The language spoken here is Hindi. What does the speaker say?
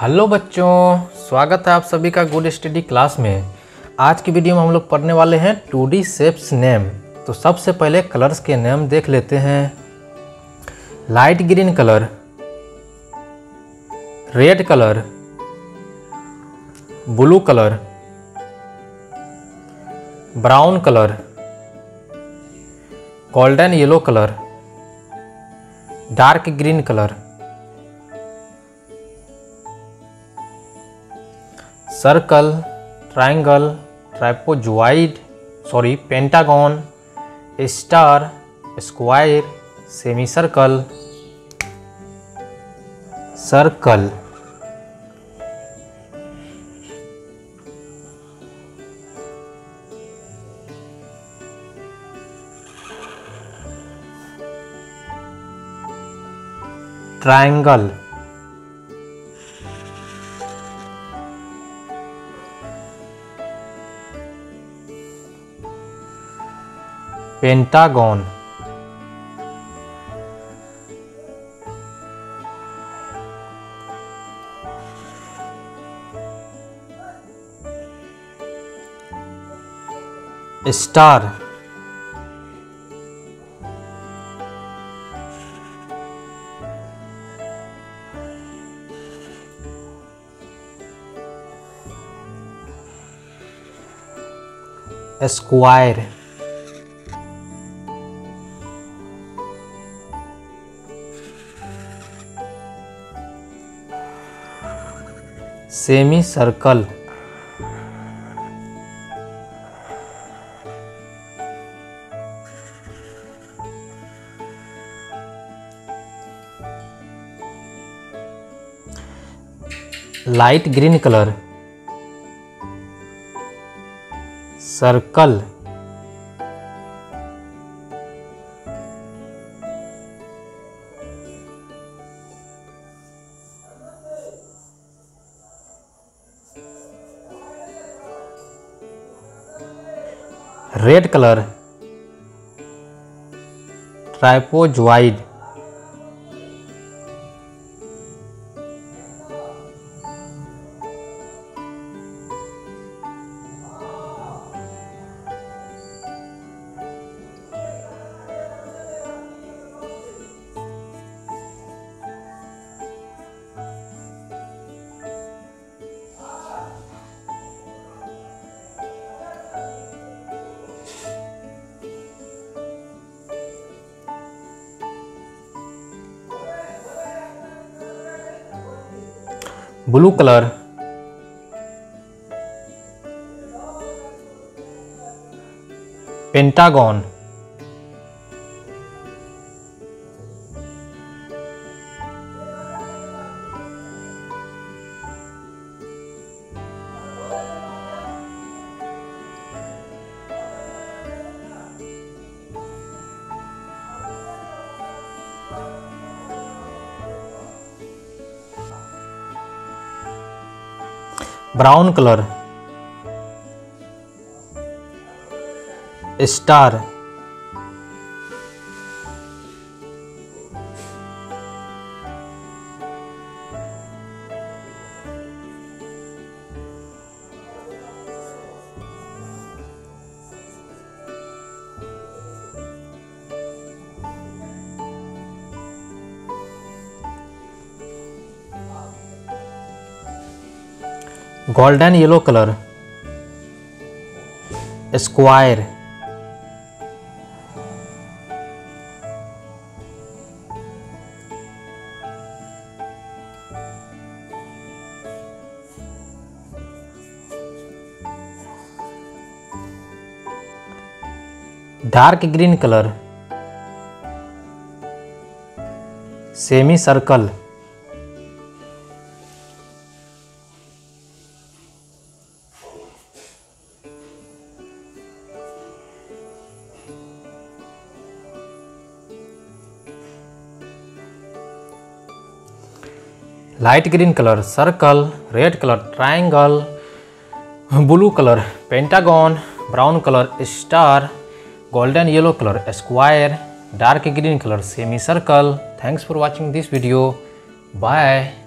हेलो बच्चों, स्वागत है आप सभी का गुड स्टडी क्लास में। आज की वीडियो में हम लोग पढ़ने वाले हैं 2D शेप्स नेम। तो सबसे पहले कलर्स के नेम देख लेते हैं। Light green colour, red colour, blue colour, brown colour, golden yellow colour, dark green colour, circle, triangle, trapezoid, pentagon, star, square, semi circle, circle. Triangle, pentagon, star, square, semi circle, light green colour, circle, red colour, trapezoid, blue colour, pentagon, brown colour, star, golden yellow colour, square, dark green colour, semi circle, light green colour, circle, red colour, triangle, blue colour, pentagon, brown colour, star, golden yellow colour, square, dark green colour, semi circle. Thanks for watching this video. Bye.